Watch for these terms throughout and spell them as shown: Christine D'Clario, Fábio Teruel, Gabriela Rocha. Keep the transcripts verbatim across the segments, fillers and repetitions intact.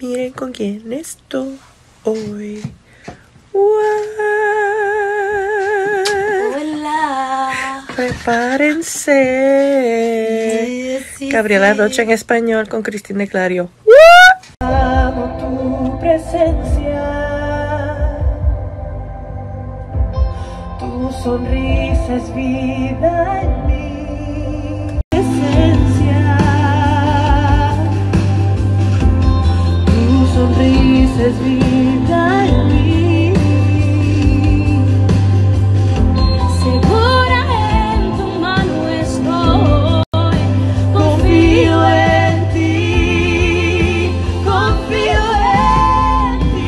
Miren con quién estoy hoy. What? Hola. Prepárense. Sí, sí, Gabriela Rocha en español con Christine D'Clario. Amo tu presencia. Tu sonrisa es vida en mí. Es vida en mí, segura en tu mano estoy, confío en ti, confío en ti.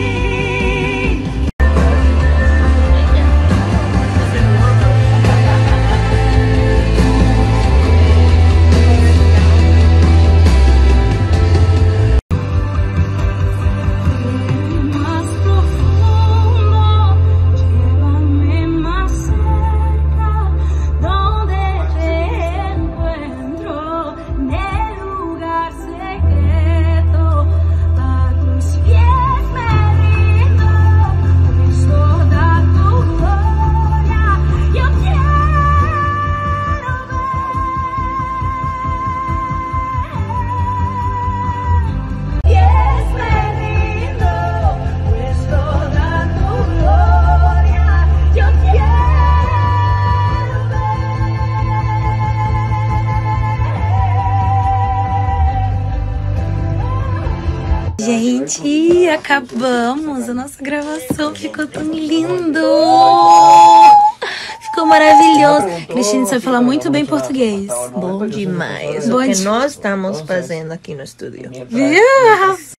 Gente, acabamos a nossa gravação, ficou tão lindo, ficou maravilhoso. Christine sabe falar muito bem português. Bom demais, bom o que nós estamos fazendo aqui no estúdio. Viu?